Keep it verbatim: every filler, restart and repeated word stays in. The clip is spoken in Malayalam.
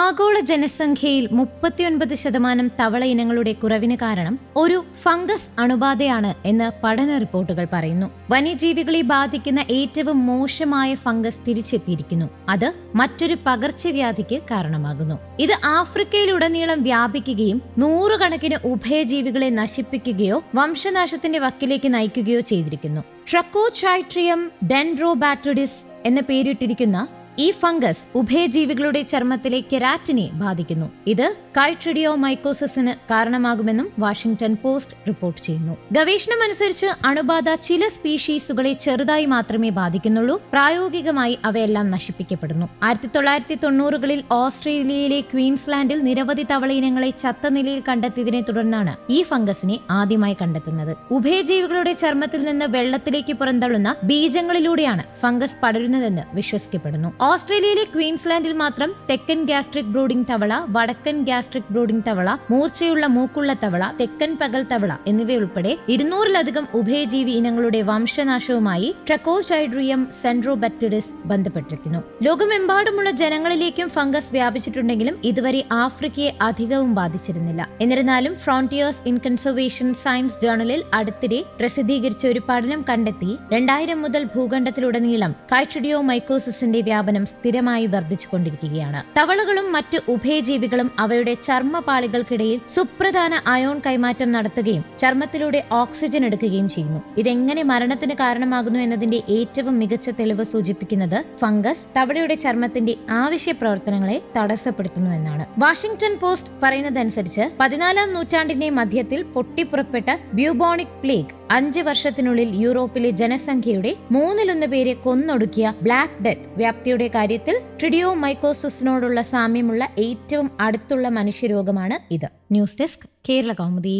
ആഗോള ജനസംഖ്യയിൽ മുപ്പത്തിയൊൻപത് ശതമാനം തവള ഇനങ്ങളുടെ കുറവിന് കാരണം ഒരു ഫംഗസ് അണുബാധയാണ് എന്ന് പഠന റിപ്പോർട്ടുകൾ പറയുന്നു. വന്യജീവികളെ ബാധിക്കുന്ന ഏറ്റവും മോശമായ ഫംഗസ് തിരിച്ചെത്തിയിരിക്കുന്നു. അത് മറ്റൊരു പകർച്ചവ്യാധിക്ക് കാരണമാകുന്നു. ഇത് ആഫ്രിക്കയിലുടനീളം വ്യാപിക്കുകയും നൂറുകണക്കിന് ഉഭയജീവികളെ നശിപ്പിക്കുകയോ വംശനാശത്തിന്റെ വക്കിലേക്ക് നയിക്കുകയോ ചെയ്തിരിക്കുന്നു. ട്രക്കോചൈട്രിയം ഡെൻഡ്രോബാറ്റിഡിസ് എന്ന പേരിട്ടിരിക്കുന്ന ഈ ഫംഗസ് ഉഭയജീവികളുടെ ചർമ്മത്തിലെ കെരാറ്റിനെ ബാധിക്കുന്നു. ഇത് കൈട്രിഡിയോമൈക്കോസിന് കാരണമാകുമെന്നും വാഷിംഗ്ടൺ പോസ്റ്റ് റിപ്പോർട്ട് ചെയ്യുന്നു. ഗവേഷണമനുസരിച്ച് അണുബാധ ചില സ്പീഷീസുകളെ ചെറുതായി മാത്രമേ ബാധിക്കുന്നുള്ളൂ. പ്രായോഗികമായി അവയെല്ലാം നശിപ്പിക്കപ്പെടുന്നു. ആയിരത്തി തൊള്ളായിരത്തി തൊണ്ണൂറുകളിൽ ഓസ്ട്രേലിയയിലെ ക്വീൻസ്ലാൻഡിൽ നിരവധി തവള ഇനങ്ങളെ ചത്ത നിലയിൽ കണ്ടെത്തിയതിനെ തുടർന്നാണ് ഈ ഫംഗസിനെ ആദ്യമായി കണ്ടെത്തുന്നത്. ഉഭയജീവികളുടെ ചർമ്മത്തിൽ നിന്ന് വെള്ളത്തിലേക്ക് പുറന്തള്ളുന്ന ബീജങ്ങളിലൂടെയാണ് ഫംഗസ് പടരുന്നതെന്ന് വിശ്വസിക്കപ്പെടുന്നു. ഓസ്ട്രേലിയയിലെ ക്വീൻസ്ലാൻഡിൽ മാത്രം തെക്കൻ ഗ്യാസ്ട്രിക് ബ്രൂഡിംഗ് തവള, വടക്കൻ ഗ്യാസ്ട്രിക് ബ്രൂഡിംഗ് തവള, മൂർച്ചയുള്ള മൂക്കുള്ള തവള, തെക്കൻ പകൽ തവള എന്നിവയുൾപ്പെടെ ഇരുന്നൂറിലധികം ഉഭയജീവി ഇനങ്ങളുടെ വംശനാശവുമായി ട്രക്കോചൈട്രിയം സെൻട്രോബാറ്റിഡിസ് ബന്ധപ്പെട്ടിരിക്കുന്നു. ലോകമെമ്പാടുമുള്ള ജനങ്ങളിലേക്കും ഫംഗസ് വ്യാപിച്ചിട്ടുണ്ടെങ്കിലും ഇതുവരെ ആഫ്രിക്കയെ അധികവും ബാധിച്ചിരുന്നില്ല. എന്നിരുന്നാലും ഫ്രോണ്ടിയേഴ്സ് ഇൻ കൺസർവേഷൻ സയൻസ് ജേർണലിൽ അടുത്തിടെ പ്രസിദ്ധീകരിച്ച ഒരു പഠനം കണ്ടെത്തി രണ്ടായിരം മുതൽ ഭൂഖണ്ഡത്തിലുടനീളം കൈട്രിഡിയോമൈക്കോസിന്റെ വ്യാപനം സ്ഥിരമായി വർദ്ധിച്ചുകൊണ്ടിരിക്കുകയാണ്. തവളകളും മറ്റ് ഉഭയജീവികളും അവയുടെ ചർമ്മപാളികൾക്കിടയിൽ സുപ്രധാന അയോൺ കൈമാറ്റം നടത്തുകയും ചർമ്മത്തിലൂടെ ഓക്സിജൻ എടുക്കുകയും ചെയ്യുന്നു. ഇതെങ്ങനെ മരണത്തിന് കാരണമാകുന്നു എന്നതിന്റെ ഏറ്റവും മികച്ച തെളിവ് സൂചിപ്പിക്കുന്നത് ഫംഗസ് തവളയുടെ ചർമ്മത്തിന്റെ ആവശ്യ പ്രവർത്തനങ്ങളെ തടസ്സപ്പെടുത്തുന്നു എന്നാണ്. വാഷിംഗ്ടൺ പോസ്റ്റ് പറയുന്നതനുസരിച്ച് പതിനാലാം നൂറ്റാണ്ടിന്റെ മധ്യത്തിൽ പൊട്ടിപ്പുറപ്പെട്ട ബ്യൂബോണിക് പ്ലേഗ് അഞ്ച് വർഷത്തിനുള്ളിൽ യൂറോപ്പിലെ ജനസംഖ്യയുടെ മൂന്നിലൊന്ന് പേരെ കൊന്നൊടുക്കിയ ബ്ലാക്ക് ഡെത്ത് വ്യാപ്തിയുടെ കാര്യത്തിൽ ട്രിഡിയോമൈക്കോസിനോടുള്ള സാമ്യമുള്ള ഏറ്റവും അടുത്തുള്ള മനുഷ്യരോഗമാണ് ഇത്. News desk, Kerala Kaumudi.